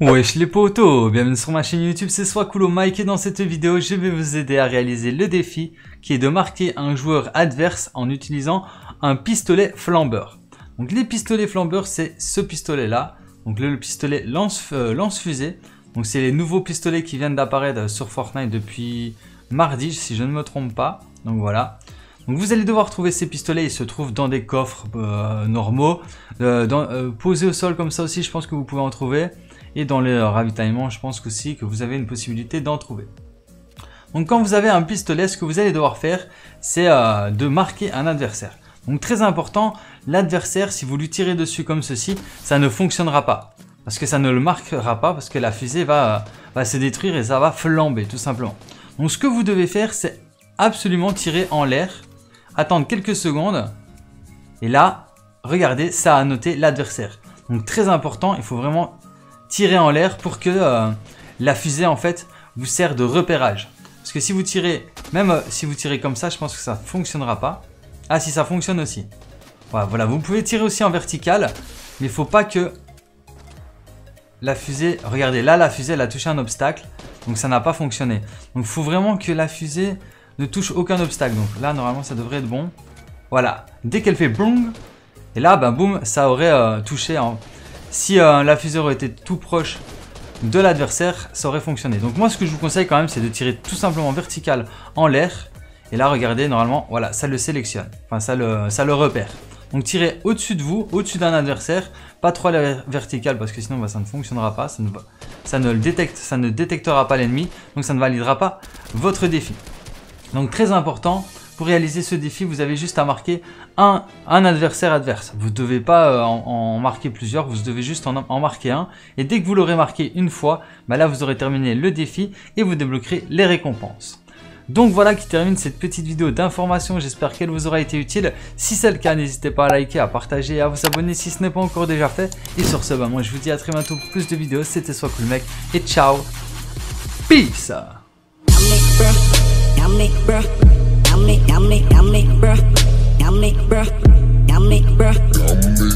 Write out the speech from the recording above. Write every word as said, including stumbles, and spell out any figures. Wesh les potos, bienvenue sur ma chaîne YouTube, c'est Soiscool Mec et dans cette vidéo je vais vous aider à réaliser le défi qui est de marquer un joueur adverse en utilisant un pistolet flambeur. Donc les pistolets flambeurs c'est ce pistolet là, donc le, le pistolet lance, euh, lance fusée, donc c'est les nouveaux pistolets qui viennent d'apparaître sur Fortnite depuis mardi si je ne me trompe pas, donc voilà. Donc vous allez devoir trouver ces pistolets, ils se trouvent dans des coffres euh, normaux, euh, dans, euh, posés au sol comme ça aussi je pense que vous pouvez en trouver. Et dans le ravitaillement, je pense aussi que vous avez une possibilité d'en trouver. Donc quand vous avez un pistolet, ce que vous allez devoir faire, c'est euh, de marquer un adversaire. Donc très important, l'adversaire, si vous lui tirez dessus comme ceci, ça ne fonctionnera pas. Parce que ça ne le marquera pas, parce que la fusée va, euh, va se détruire et ça va flamber tout simplement. Donc ce que vous devez faire, c'est absolument tirer en l'air, attendre quelques secondes. Et là, regardez, ça a noté l'adversaire. Donc très important, il faut vraiment tirer en l'air pour que euh, la fusée en fait vous sert de repérage. Parce que si vous tirez, même euh, si vous tirez comme ça, je pense que ça fonctionnera pas. Ah si, ça fonctionne aussi. Voilà, voilà. Vous pouvez tirer aussi en vertical, mais il faut pas que la fusée... Regardez, là la fusée elle a touché un obstacle, donc ça n'a pas fonctionné. Donc il faut vraiment que la fusée ne touche aucun obstacle. Donc là normalement ça devrait être bon. Voilà, dès qu'elle fait boum, et là ben boum, ça aurait euh, touché en... Si euh, la fusée aurait été tout proche de l'adversaire, ça aurait fonctionné. Donc moi, ce que je vous conseille quand même, c'est de tirer tout simplement vertical en l'air. Et là, regardez, normalement, voilà, ça le sélectionne. Enfin, ça le, ça le repère. Donc tirez au-dessus de vous, au-dessus d'un adversaire. Pas trop à la verticale parce que sinon, bah, ça ne fonctionnera pas. Ça ne, ça ne le détecte, ça ne détectera pas l'ennemi. Donc ça ne validera pas votre défi. Donc très important. Pour réaliser ce défi, vous avez juste à marquer un, un adversaire adverse. Vous ne devez pas euh, en, en marquer plusieurs, vous devez juste en, en marquer un. Et dès que vous l'aurez marqué une fois, bah là vous aurez terminé le défi et vous débloquerez les récompenses. Donc voilà qui termine cette petite vidéo d'information. J'espère qu'elle vous aura été utile. Si c'est le cas, n'hésitez pas à liker, à partager et à vous abonner si ce n'est pas encore déjà fait. Et sur ce, bah moi je vous dis à très bientôt pour plus de vidéos. C'était Soiscool Mec et ciao. Peace. I make bruh, I make bruh, I make bruh.